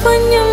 apanya